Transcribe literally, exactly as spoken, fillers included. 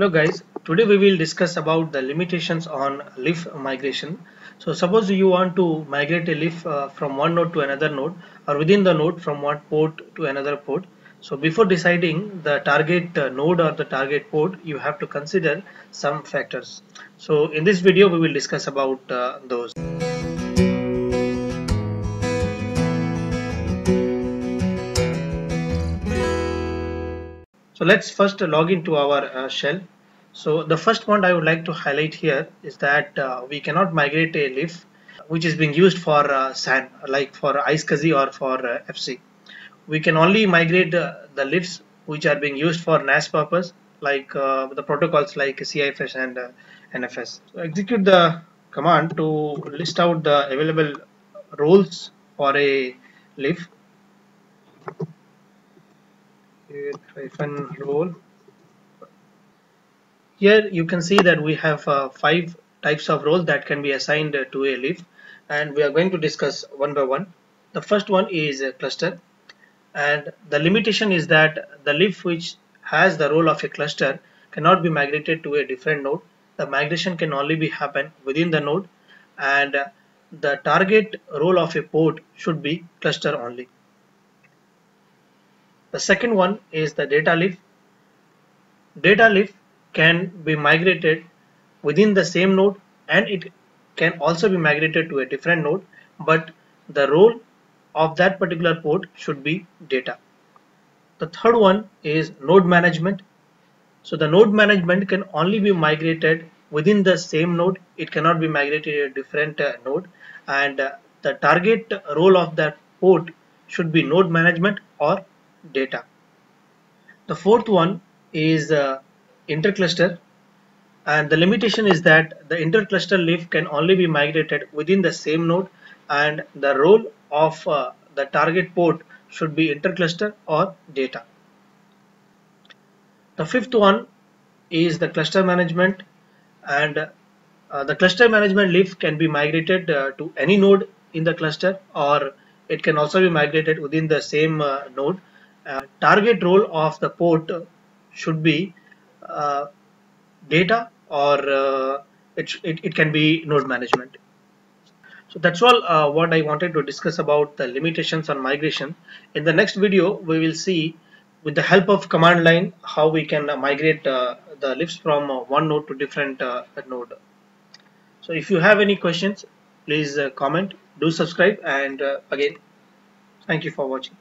Hello guys, today we will discuss about the limitations on leaf migration. So suppose you want to migrate a leaf uh, from one node to another node, or within the node from one port to another port. So before deciding the target uh, node or the target port, you have to consider some factors. So in this video we will discuss about uh, those. So let's first log into our uh, shell. So the first point I would like to highlight here is that uh, we cannot migrate a leaf which is being used for uh, S A N, like for iSCSI or for uh, F C. We can only migrate uh, the leaves which are being used for N A S purpose, like uh, the protocols like C I F S and uh, N F S. So execute the command to list out the available roles for a leaf. Role. Here you can see that we have uh, five types of roles that can be assigned uh, to a leaf, and we are going to discuss one by one. The first one is a cluster, and the limitation is that the leaf which has the role of a cluster cannot be migrated to a different node. The migration can only be happen within the node, and uh, the target role of a port should be cluster only. The second one is the data leaf. Data leaf can be migrated within the same node, and it can also be migrated to a different node, but the role of that particular port should be data. The third one is node management. So the node management can only be migrated within the same node. It cannot be migrated to a different uh, node, and uh, the target role of that port should be node management or data. The fourth one is uh, intercluster, and the limitation is that the intercluster leaf can only be migrated within the same node, and the role of uh, the target port should be intercluster or data. The fifth one is the cluster management, and uh, the cluster management leaf can be migrated uh, to any node in the cluster, or it can also be migrated within the same uh, node. Uh, target role of the port should be uh, data, or uh, it, it, it can be node management. So that's all uh, what I wanted to discuss about the limitations on migration. In the next video we will see, with the help of command line, how we can uh, migrate uh, the leaves from uh, one node to different uh, node. So if you have any questions, please uh, comment, do subscribe, and uh, again, thank you for watching.